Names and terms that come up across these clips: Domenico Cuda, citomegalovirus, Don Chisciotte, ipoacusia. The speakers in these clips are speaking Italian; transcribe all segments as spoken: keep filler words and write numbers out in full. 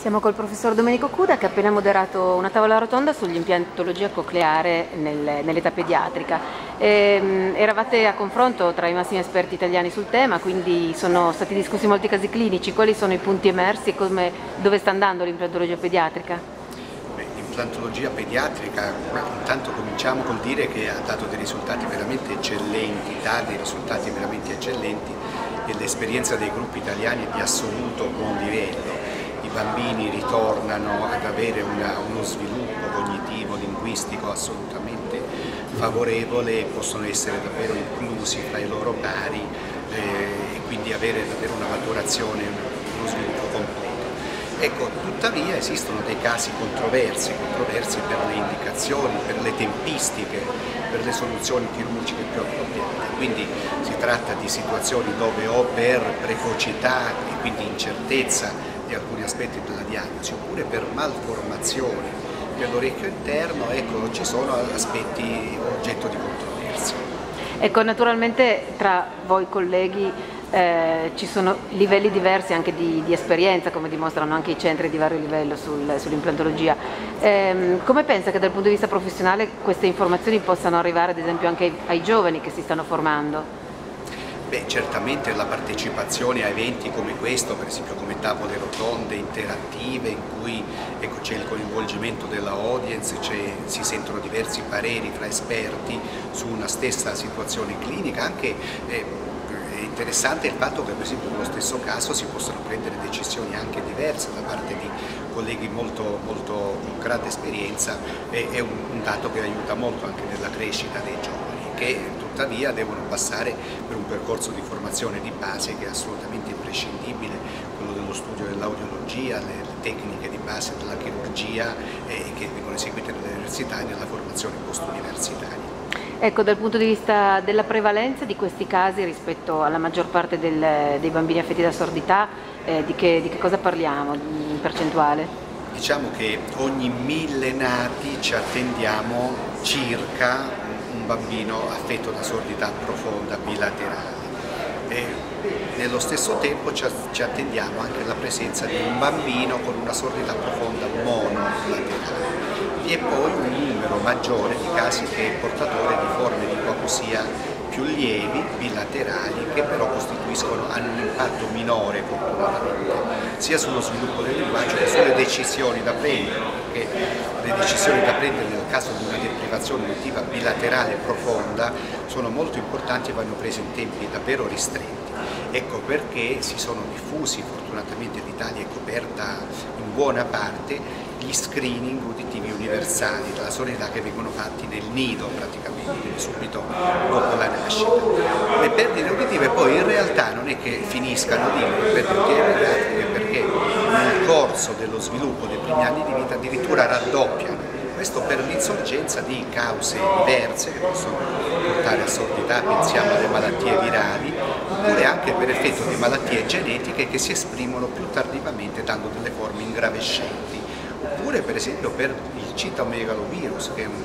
Siamo col professor Domenico Cuda che ha appena moderato una tavola rotonda sull'impiantologia cocleare nel, nell'età pediatrica. E, eravate a confronto tra i massimi esperti italiani sul tema, quindi sono stati discussi molti casi clinici. Quali sono i punti emersi e come, dove sta andando l'impiantologia pediatrica? L'impiantologia pediatrica, intanto cominciamo col dire che ha dato dei risultati veramente eccellenti, dà dei risultati veramente eccellenti e l'esperienza dei gruppi italiani è di assoluto buon livello. I bambini ritornano ad avere una, uno sviluppo cognitivo, linguistico assolutamente favorevole e possono essere davvero inclusi tra i loro pari eh, e quindi avere davvero una maturazione, uno sviluppo completo. Ecco, tuttavia esistono dei casi controversi, controversi per le indicazioni, per le tempistiche, per le soluzioni chirurgiche più appropriate. Quindi si tratta di situazioni dove o per precocità e quindi incertezza di alcuni aspetti della diagnosi, oppure per malformazione dell'orecchio interno, ecco, ci sono aspetti oggetto di controversia. Ecco, naturalmente tra voi colleghi eh, ci sono livelli diversi anche di, di esperienza, come dimostrano anche i centri di vario livello sul, sull'implantologia. Eh, come pensa che dal punto di vista professionale queste informazioni possano arrivare ad esempio anche ai, ai giovani che si stanno formando? Beh, certamente la partecipazione a eventi come questo, per esempio come tavole rotonde interattive in cui ecco, c'è il coinvolgimento della audience, si sentono diversi pareri fra esperti su una stessa situazione clinica, anche eh, è interessante il fatto che per esempio nello stesso caso si possono prendere decisioni anche diverse da parte di colleghi molto, molto, con grande esperienza, e, è un, un dato che aiuta molto anche nella crescita dei giovani, che tuttavia devono passare per un percorso di formazione di base che è assolutamente imprescindibile, quello dello studio dell'audiologia, le tecniche di base della chirurgia eh, che vengono eseguite nell'università e nella formazione post-universitaria. Ecco, dal punto di vista della prevalenza di questi casi rispetto alla maggior parte del, dei bambini affetti da sordità, eh, di, che, di che cosa parliamo in percentuale? Diciamo che ogni mille nati ci attendiamo circa un bambino affetto da sordità profonda bilaterale e nello stesso tempo ci attendiamo anche la presenza di un bambino con una sordità profonda monolaterale. Vi è poi un numero maggiore di casi che è portatore di forme di ipoacusia più lievi, bilaterali, che però costituiscono, hanno un impatto minore completamente, sia sullo sviluppo del linguaggio che sulle decisioni da prendere, perché le decisioni da prendere nel caso di una deprivazione uditiva bilaterale profonda sono molto importanti e vanno prese in tempi davvero ristretti. Ecco perché si sono diffusi, fortunatamente l'Italia è coperta in buona parte, gli screening uditivi universali della sordità che vengono fatti nel nido praticamente, subito dopo la nascita. Le perdite uditive poi in realtà non è che finiscano lì, le perdite uditive perché nel corso dello sviluppo dei primi anni di vita addirittura raddoppiano. Questo per l'insorgenza di cause diverse che possono portare a sordità, pensiamo alle malattie virali, oppure anche per effetto di malattie genetiche che si esprimono più tardivamente dando delle forme ingravescenti, oppure per esempio per il citomegalovirus che è un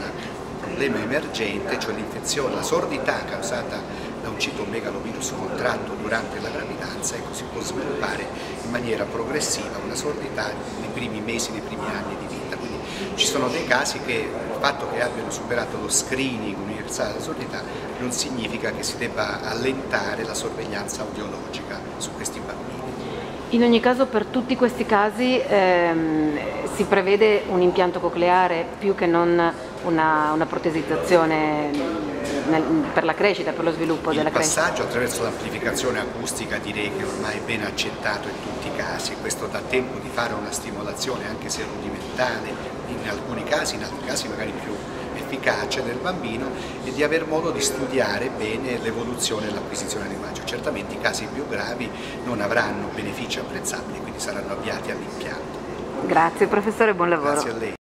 problema emergente, cioè l'infezione, la sordità causata da un citomegalovirus contratto durante la gravidanza, ecco, si può sviluppare in maniera progressiva una sordità nei primi mesi, nei primi anni di vita. Quindi ci sono dei casi che il fatto che abbiano superato lo screening universale della sordità non significa che si debba allentare la sorveglianza audiologica su questi bambini. In ogni caso per tutti questi casi ehm, si prevede un impianto cocleare più che non una, una protesizzazione nel, per la crescita, per lo sviluppo della crescita? Il passaggio attraverso l'amplificazione acustica direi che ormai è ben accettato in tutti i casi, questo dà tempo di fare una stimolazione anche se rudimentale, in alcuni casi, in altri casi magari più efficace del bambino, e di aver modo di studiare bene l'evoluzione e l'acquisizione del linguaggio. Certamente i casi più gravi non avranno benefici apprezzabili, quindi saranno avviati all'impianto. Grazie professore, buon lavoro. Grazie a lei.